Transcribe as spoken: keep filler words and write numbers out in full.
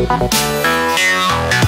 side.